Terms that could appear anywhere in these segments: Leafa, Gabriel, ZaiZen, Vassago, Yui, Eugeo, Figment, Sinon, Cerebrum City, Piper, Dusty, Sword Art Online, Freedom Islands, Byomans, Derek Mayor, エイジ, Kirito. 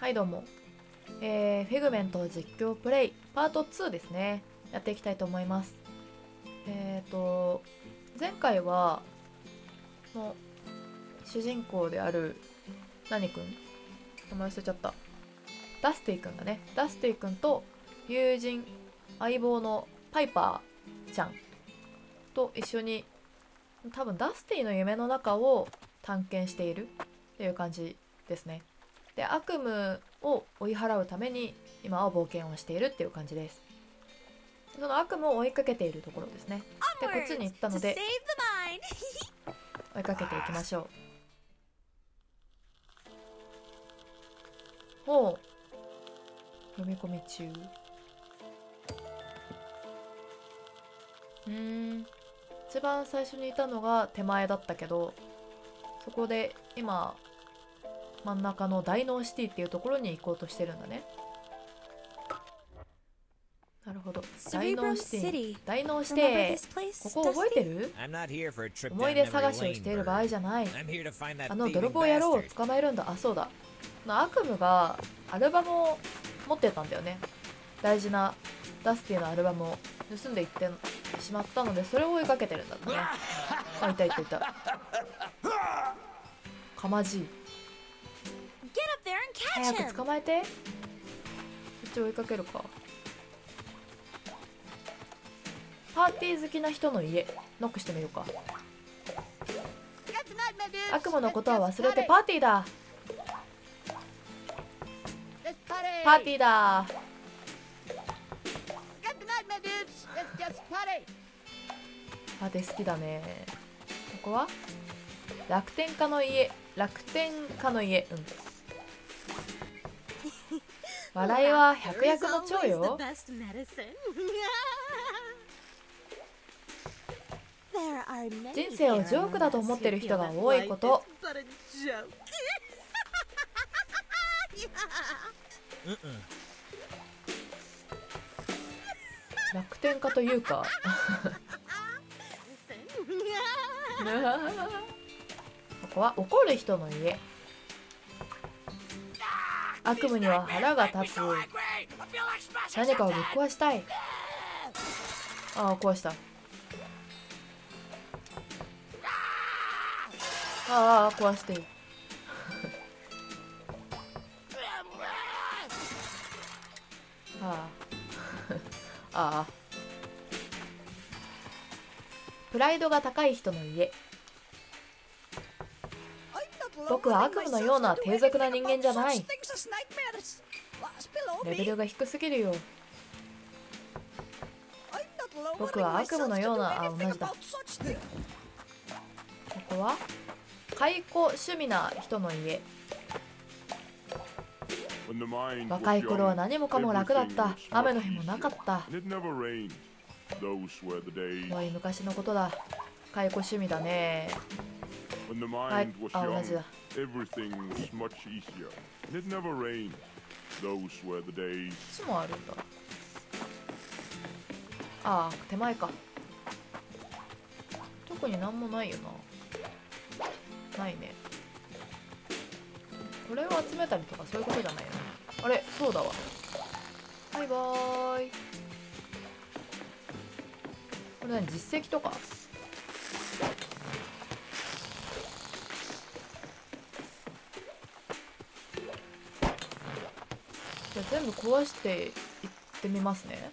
はいどうも、フィグメント実況プレイパート2ですね、やっていきたいと思います。前回はの主人公である何くん、名前忘れちゃった、ダスティくんだね。ダスティくんと友人相棒のパイパーちゃんと一緒に多分ダスティの夢の中を探検しているっていう感じですね。で、悪夢を追い払うために今は冒険をしているっていう感じです。その悪夢を追いかけているところですね。で、こっちに行ったので追いかけていきましょう。おう、読み込み中。一番最初にいたのが手前だったけど、そこで今真ん中の大脳シティっていうところに行こうとしてるんだね。なるほど、大脳シティ。大脳シティ、ここ覚えてる？思い出探しをしている場合じゃない。あの泥棒野郎を捕まえるんだ。あ、そうだ、悪夢がアルバムを持ってたんだよね。大事なダスティのアルバムを盗んでいってしまったので、それを追いかけてるんだったね。あ、いたいたいた、かまじい。早く捕まえて。こっち追いかけるか。パーティー好きな人の家、ノックしてみるか。悪夢のことは忘れてパーティーだ。パーティーだ。パーティー好きだね。ここは楽天家の家。楽天家の家、うん、笑いは百薬の長よ。人生をジョークだと思ってる人が多いこと。楽天家というかここは怒る人の家。悪夢には腹が立つ。何かをぶっ壊したい。ああ、壊した。ああ、壊してるああああ、プライドが高い人の家。僕は悪夢のような低俗な人間じゃない。レベルが低すぎるよ。僕は悪夢のような、あ、同じだ。ここは解雇趣味な人の家。若い頃は何もかも楽だった。雨の日もなかった。おい、昔のことだ。解雇趣味だね。はい、あ、同じだ。こっちもあるんだ。ああ、手前か。特になんもないよな。ないね。これを集めたりとかそういうことじゃないよね。あれ、そうだわ。バイバーイ。これ何、実績とか。全部壊していってみますね。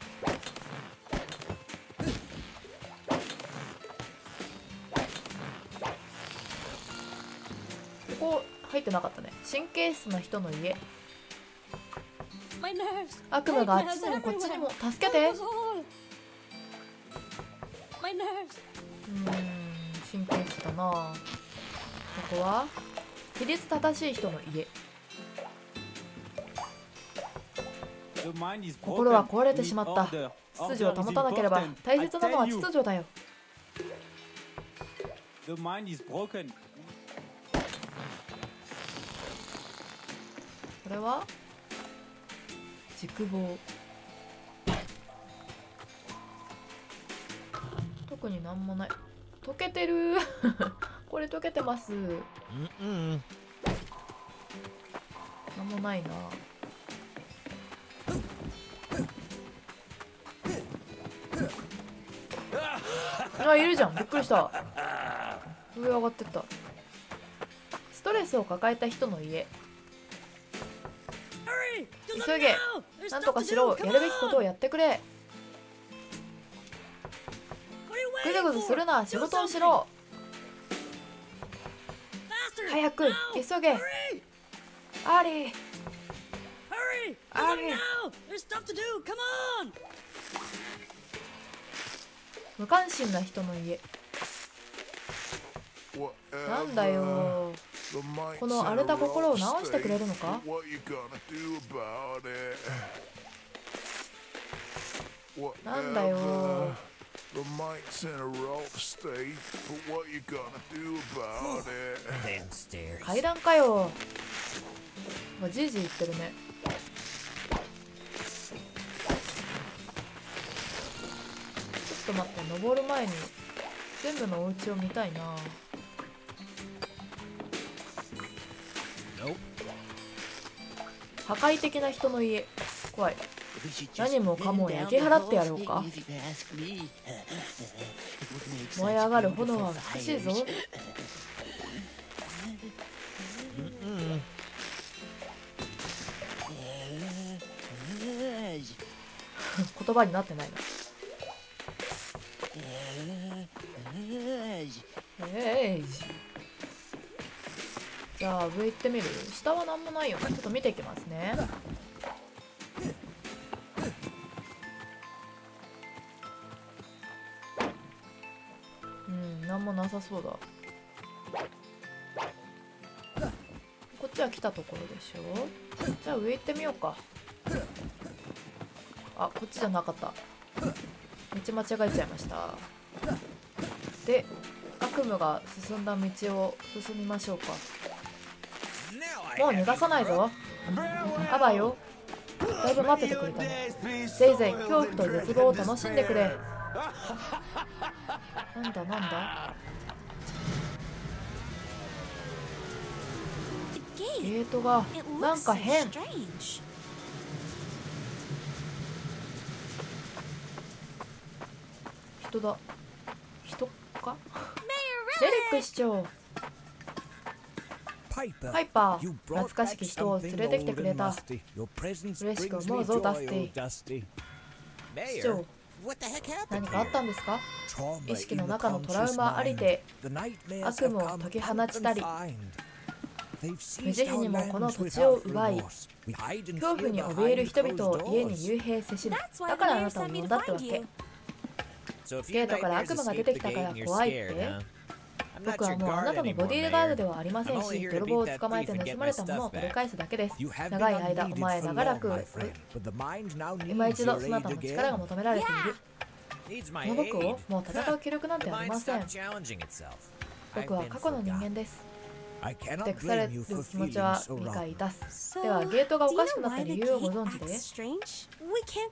ここ入ってなかったね。神経質な人の家。悪夢があっちにもこっちにも。助けて。神経質だな。ここは規律正しい人の家。心は壊れてしまった。秩序を保たなければ。大切なのは秩序だよ。これは軸棒。特になんもない。溶けてるこれ溶けてます。何もないな。あ、いるじゃん。びっくりした。上上がってった。ストレスを抱えた人の家。急げ、なんとかしろ。やるべきことをやってくれ。ぐずぐずするな、仕事をしろ。早く急げ。アーリー、アーリー。無関心な人の家。なんだよ、この荒れた心を直してくれるのか。なんだよ、階段かよ。じいじ言ってるね。ちょっと待って、登る前に全部のお家を見たいな。破壊的な人の家。怖い。何もかも焼き払ってやろうか。燃え上がる炎は美しいぞ。言葉になってないな。じゃあ上行ってみる。下は何もないよね。ちょっと見ていきますね。うん、何もなさそうだ。こっちは来たところでしょ。じゃあ上行ってみようか。あ、こっちじゃなかった。道間違えちゃいました。で、悪夢が進んだ道を進みましょうか。もう逃がさないぞ。あばよ。だいぶ待っててくれたね。ぜいぜい恐怖と絶望を楽しんでくれ。なんだなんだ。ゲートがなんか変。人だ。人か。デリック市長。パイパー、懐かしき人を連れてきてくれた。嬉しく思うぞ、ダスティ。市長、何かあったんですか？意識の中のトラウマありで悪夢を解き放ちたり、無慈悲にもこの土地を奪い、恐怖に怯える人々を家に幽閉せしむ。だからあなたは物だったわけ。ゲートから悪夢が出てきたから怖いって。僕はもうあなたのボディーガードではありませんし、泥棒を捕まえて盗まれたものを取り返すだけです。長い間、お前長らく、今一度、そなたの力が求められている。この僕をもう戦う気力なんてありません。僕は過去の人間です。で、腐れる気持ちは理解いたす。では、ゲートがおかしくなった理由をご存知で？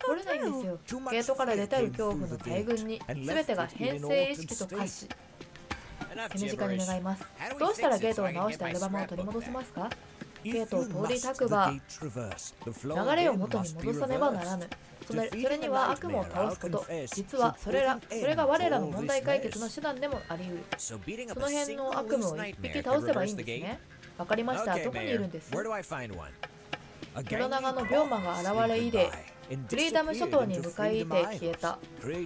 折れないんですよ。ゲートから出たる恐怖の大群に、全てが変性意識と化し、手短に願います。どうしたらゲートを直してアルバムを取り戻せますか？ゲートを通りたくば、流れを元に戻さねばならぬ。それには悪夢を倒すこと。実はそれが我らの問題解決の手段でもあり得る。その辺の悪夢を一匹倒せばいいんですね。わかりました。どこにいるんです？黒長の病魔が現れ以来、フリーダム諸島に向かいて消えた。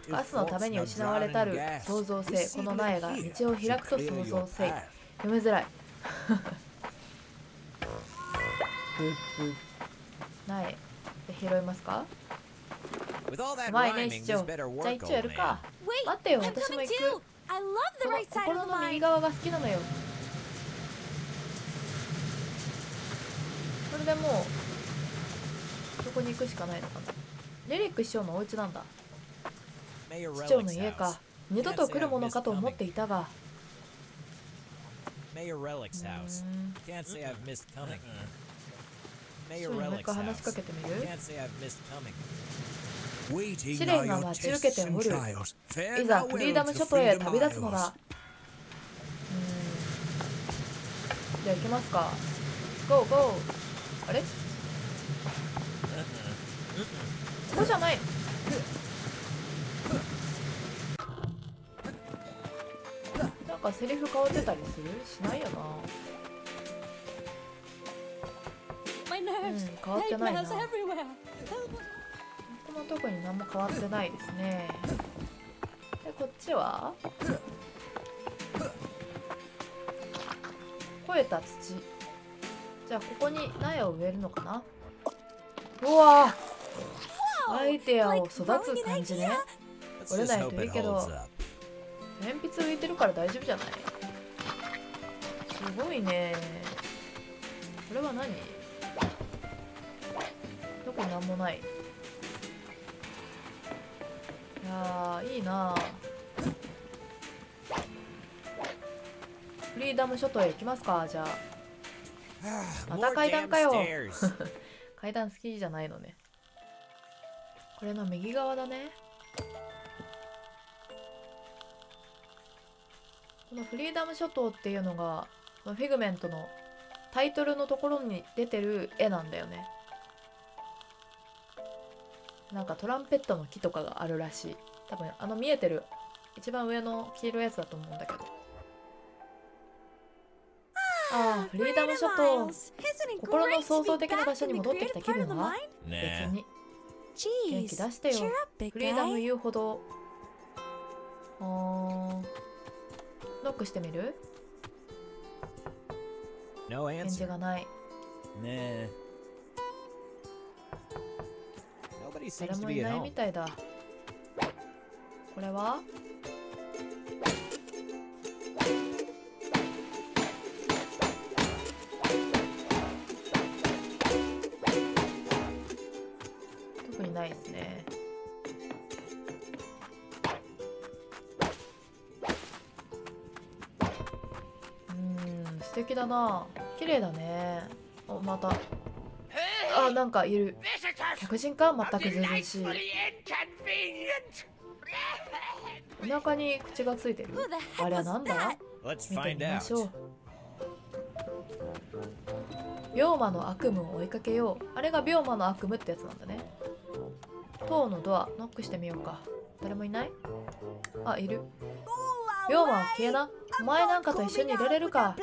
ガスのために失われたる創造性。この苗が道を開くと創造性。読みづらい。苗拾いますか？うまいね、市長。じゃあ一応やるか。待ってよ、私も行く。この心の右側が好きなのよ。それでもうそこに行くしかないのかな。レリック市長のお家なんだ。市長の家か。二度と来るものかと思っていたが。もう一回話しかけてみる。試練が待ち受けておる。いざフリーダム諸島へ旅立つのだ。じゃあ行きますか。ゴーゴー。あれ、ここじゃないの。なんかセリフ変わってたりする？しないよな。変わってないな。ここも特に何も変わってないですね。で、こっちは肥えた土。じゃあここに苗を植えるのかな。うわー、アイデアを育つ感じね。折れないといいけど、鉛筆浮いてるから大丈夫じゃない。すごいね。これは何？どこなんもない。いやー、いいな。フリーダム諸島へ行きますか。じゃあまた階段かよ。階段好きじゃないのね。これの右側だね。このフリーダム諸島っていうのがフィグメントのタイトルのところに出てる絵なんだよね。なんかトランペットの木とかがあるらしい。多分あの見えてる一番上の黄色いやつだと思うんだけど。ああ、フリーダム諸島。心の創造的な場所に戻ってきた気分は？別に。元気出してよ。フリーダム遊歩道。ノックしてみる？返事がない。誰もいないみたいだ。これは？ないですね。素敵だな。綺麗だね。お、また。あ、なんかいる。客人か、全くずうずうしい。お腹に口がついてる。あれはなんだ？見てみましょう。ビョーマの悪夢を追いかけよう。あれがビョーマの悪夢ってやつなんだね。塔のドア、ノックしてみようか。誰もいない？あ、いる。ビョーマは消えな。お前なんかと一緒にいられるか。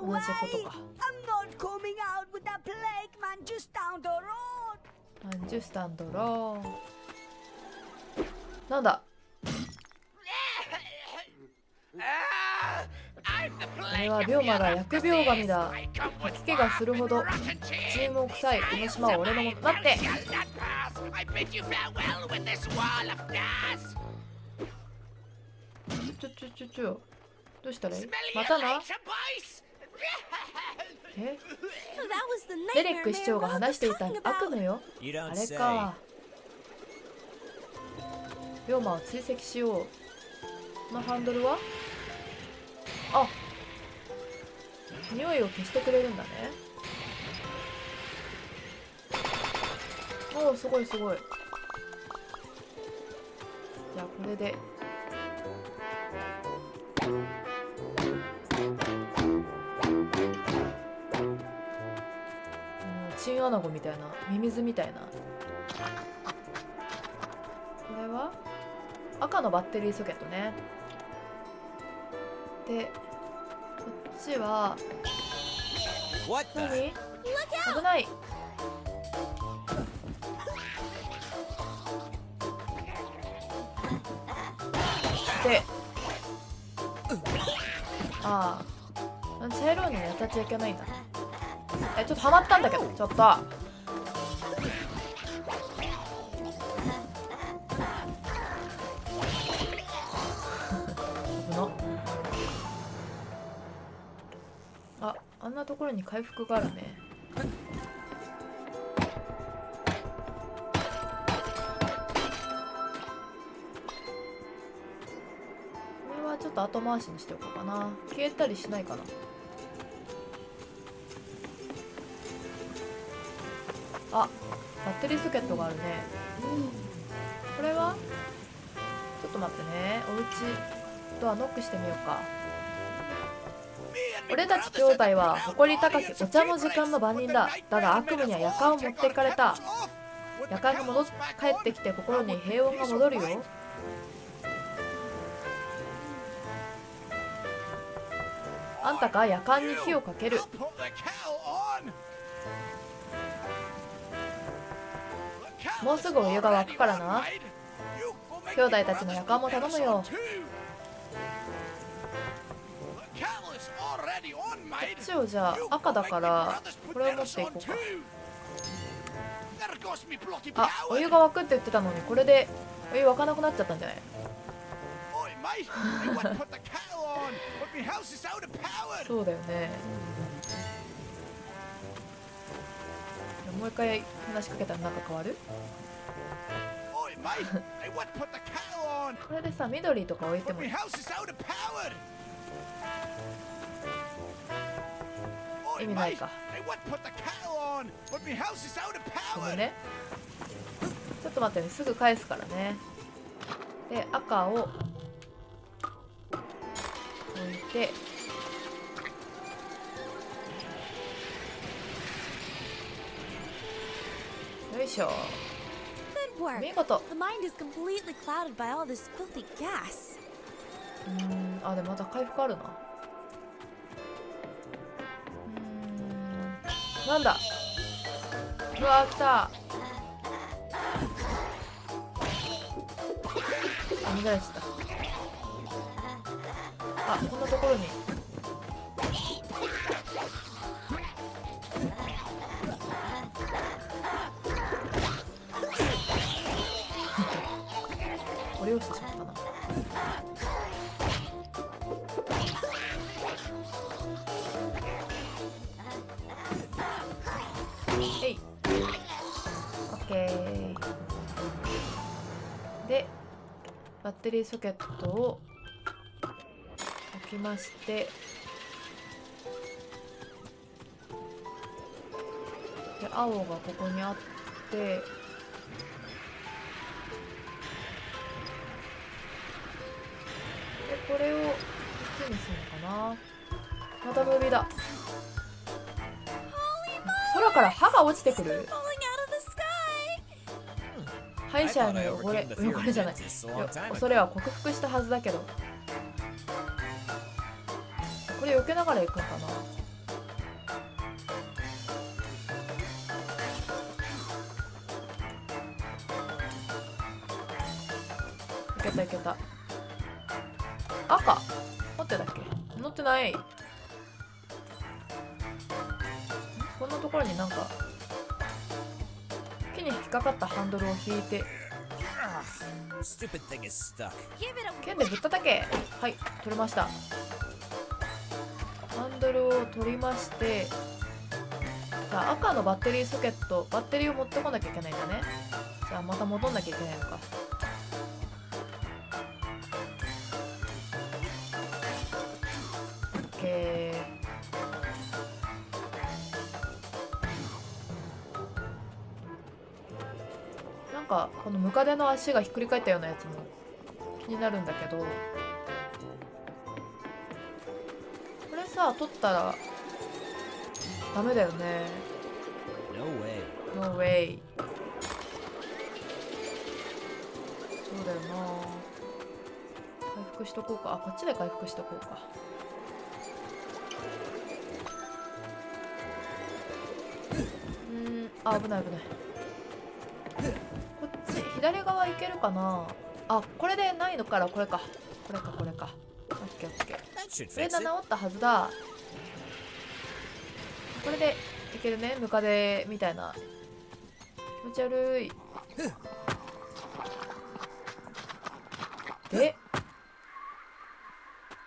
同じことか。なんだ？あれはビョーマが疫病神だ。吐き気がするほどチームを臭い。この島は俺のもの。待って、どうしたらいい？またな。え、デレック市長が話していた悪夢よ。あれか。ビョーマを追跡しよう。このハンドルは？あ、匂いを消してくれるんだね。おお、すごいすごい。じゃあこれでチンアナゴみたいな、ミミズみたいな。これは赤のバッテリーソケットね。で、こっちは何？危ない。で、ああ、茶色いのやったっちゃいけないんだ。え、ちょっとハマったんだけど、ちょっと。あんなところに回復があるね。これはちょっと後回しにしておこうかな。消えたりしないかな。あ、バッテリーソケットがあるね。これはちょっと待ってね。お家。ドアノックしてみようか。俺たち兄弟は誇り高きお茶の時間の番人だ。だが悪夢には夜間を持っていかれた。夜間に帰ってきて心に平穏が戻るよ。あんたが夜間に火をかける。もうすぐお湯が沸くからな。兄弟たちの夜間も頼むよ。一応じゃあ赤だからこれを持っていこうか。あ、お湯が沸くって言ってたのにこれでお湯沸かなくなっちゃったんじゃない？そうだよね。もう一回話しかけたらなんか変わる？これでさ、緑とか置いてもいい。意味ないか。ごめんね。ちょっと待ってね、すぐ返すからね。で、赤を置いて。よいしょ。見事。あ、でもまた回復あるな。なんだ、うわー来た。あ、逃げられちゃった。あ、こんなところにこれをしてしまったな。で、バッテリーソケットを置きまして、で青がここにあって、でこれをこっちにするのかな。またムービーだ。空から歯が落ちてくる。歯医者の汚れじゃない、恐れは克服したはずだけど、これ避けながら行くのかな。いけたいけた。赤持ってたっけ？乗ってない。こんなところになんかに引っかかったハンドルを引いて、剣でぶったたけ。はい、取れました。ハンドルを取りまして、さあ赤のバッテリーソケット、バッテリーを持ってこなきゃいけないんだね。じゃあまた戻んなきゃいけないのか。オッケー。なんかこのムカデの足がひっくり返ったようなやつも気になるんだけど、これさ取ったらダメだよね。 No way。 そうだよな。回復しとこうか。あ、こっちで回復しとこうか。あ、危ない危ない。左側行けるかな。あ、これでないのからこれか。これかこれか。オッケーオッケー。これで治ったはずだ。これでいけるね。ムカデみたいな。気持ち悪い。で、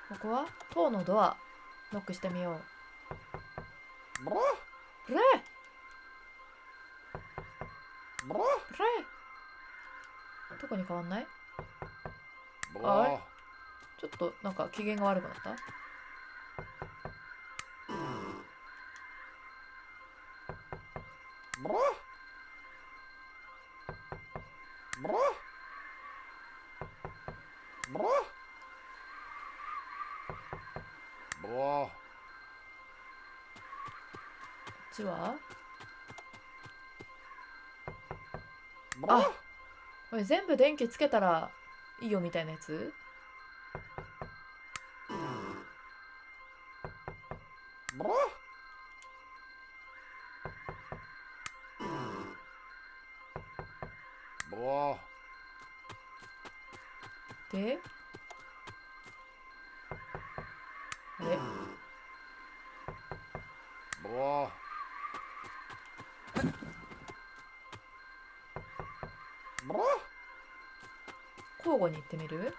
ここは塔のドアノックしてみよう。ブレブレ特に変わんない？あれ？ちょっとなんか機嫌が悪くなった？おお。こっちは？あ、これ全部電気つけたらいいよみたいなやつ？で、あれ？交互に行ってみる？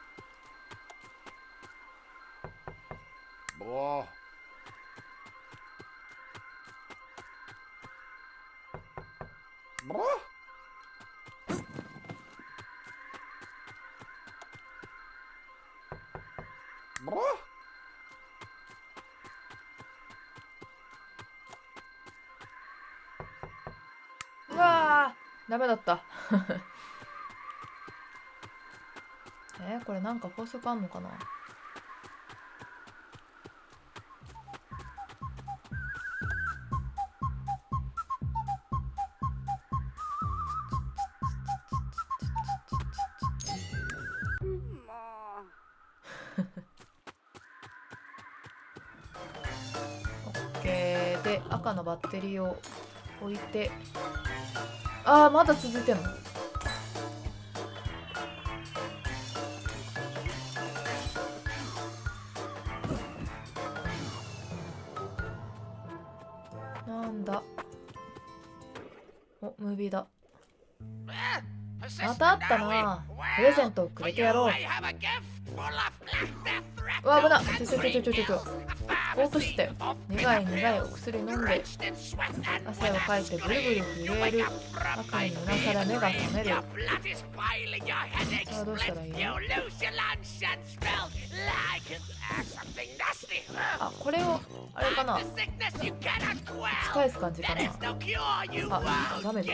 うわー、ダメだったこれなんか法則あんのかな。で、赤のバッテリーを置いて、ああ、まだ続いてんの。なんだ、お、ムービーだ。またあったな。プレゼントをくれてやろう。うわ、危な。ちょ。ぼーっとしてたよ。苦いお薬飲んで汗をかいてブルブル震える。赤にうなさら目が覚める。さあどうしたらいいの。あ、これをあれかな、返す感じかな。あ、ダメだ。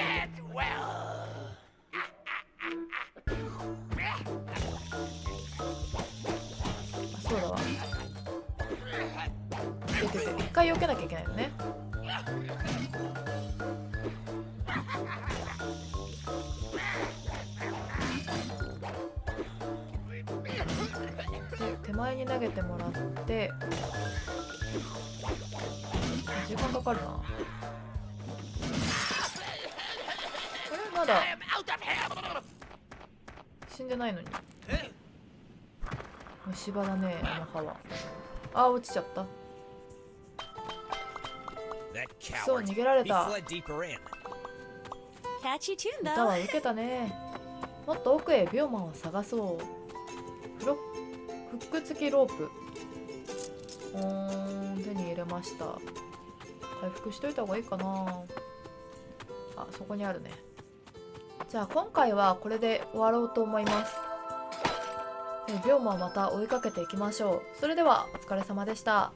そうだわ。一回避けなきゃいけないよね。で、手前に投げてもらって、時間かかるな。これまだ死んでないのに。虫歯だね、あの歯は。あ、落ちちゃった。そう、逃げられた。歌は受けたね。もっと奥へビョーマンを探そう。フック付きロープ、手に入れました。回復しといた方がいいかな。あ、そこにあるね。じゃあ今回はこれで終わろうと思います。ビョーマンをまた追いかけていきましょう。それではお疲れ様でした。